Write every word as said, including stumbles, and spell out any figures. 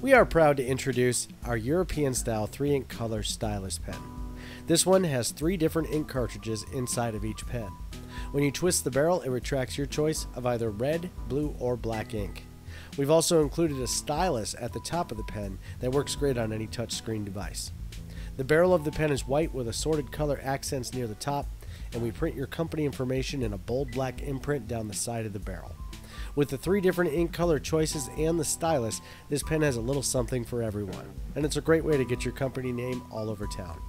We are proud to introduce our European-style three ink color stylus pen. This one has three different ink cartridges inside of each pen. When you twist the barrel, it retracts your choice of either red, blue, or black ink. We've also included a stylus at the top of the pen that works great on any touchscreen device. The barrel of the pen is white with assorted color accents near the top, and we print your company information in a bold black imprint down the side of the barrel. With the three different ink color choices and the stylus, this pen has a little something for everyone, and it's a great way to get your company name all over town.